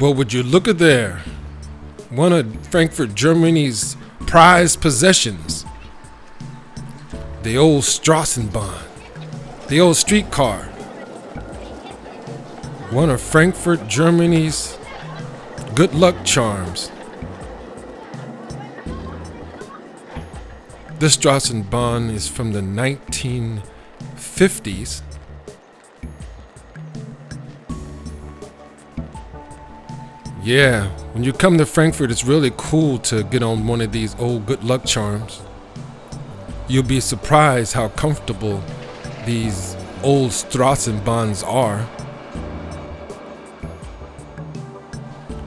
Well, would you look at there, one of Frankfurt, Germany's prized possessions, the old Strassenbahn, the old streetcar, one of Frankfurt, Germany's good luck charms. This Strassenbahn is from the 1950s. Yeah, when you come to Frankfurt, it's really cool to get on one of these old good luck charms. You'll be surprised how comfortable these old Strassenbahns are.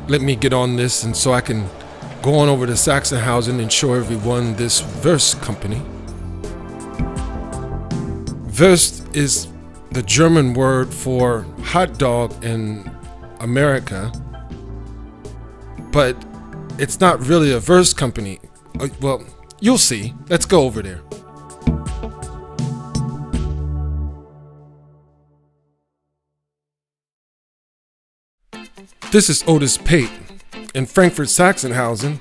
Let me get on this, and so I can go on over to Sachsenhausen and show everyone this Wurst company. Wurst is the German word for hot dog in America, but it's not really a Wurst company. Well, you'll see. Let's go over there. This is Otis Pate in Frankfurt, Sachsenhausen,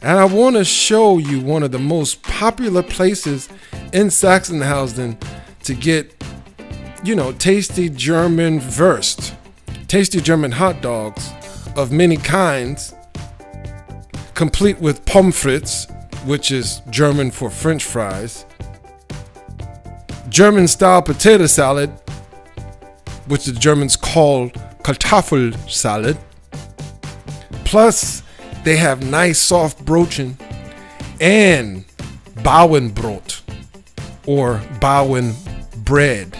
and I want to show you one of the most popular places in Sachsenhausen to get, you know, tasty German Wurst, tasty German hot dogs of many kinds, complete with pommes frites, which is German for French fries, German-style potato salad, which the Germans call Kartoffel salad. Plus, they have nice soft Brötchen and Bauernbrot, or Bauern bread.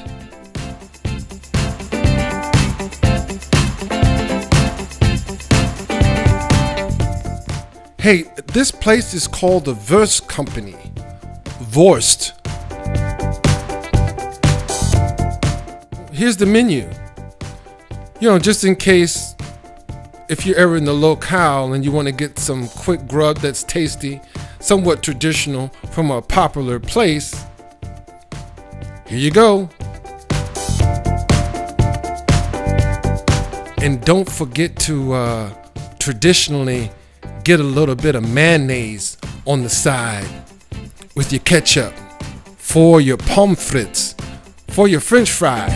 Hey, this place is called the Wurst Company. Wurst. Here's the menu. You know, just in case, if you're ever in the locale and you want to get some quick grub that's tasty, somewhat traditional, from a popular place, here you go. And don't forget to traditionally get a little bit of mayonnaise on the side with your ketchup for your pommes frites, for your French fries.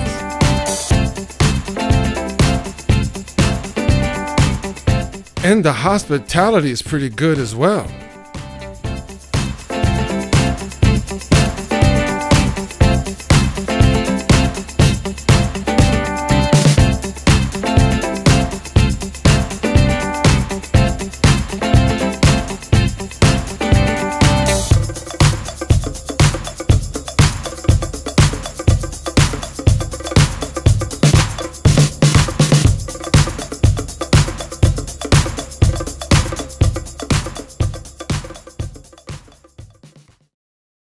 And the hospitality is pretty good as well.